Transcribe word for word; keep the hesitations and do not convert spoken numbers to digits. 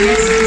Yes.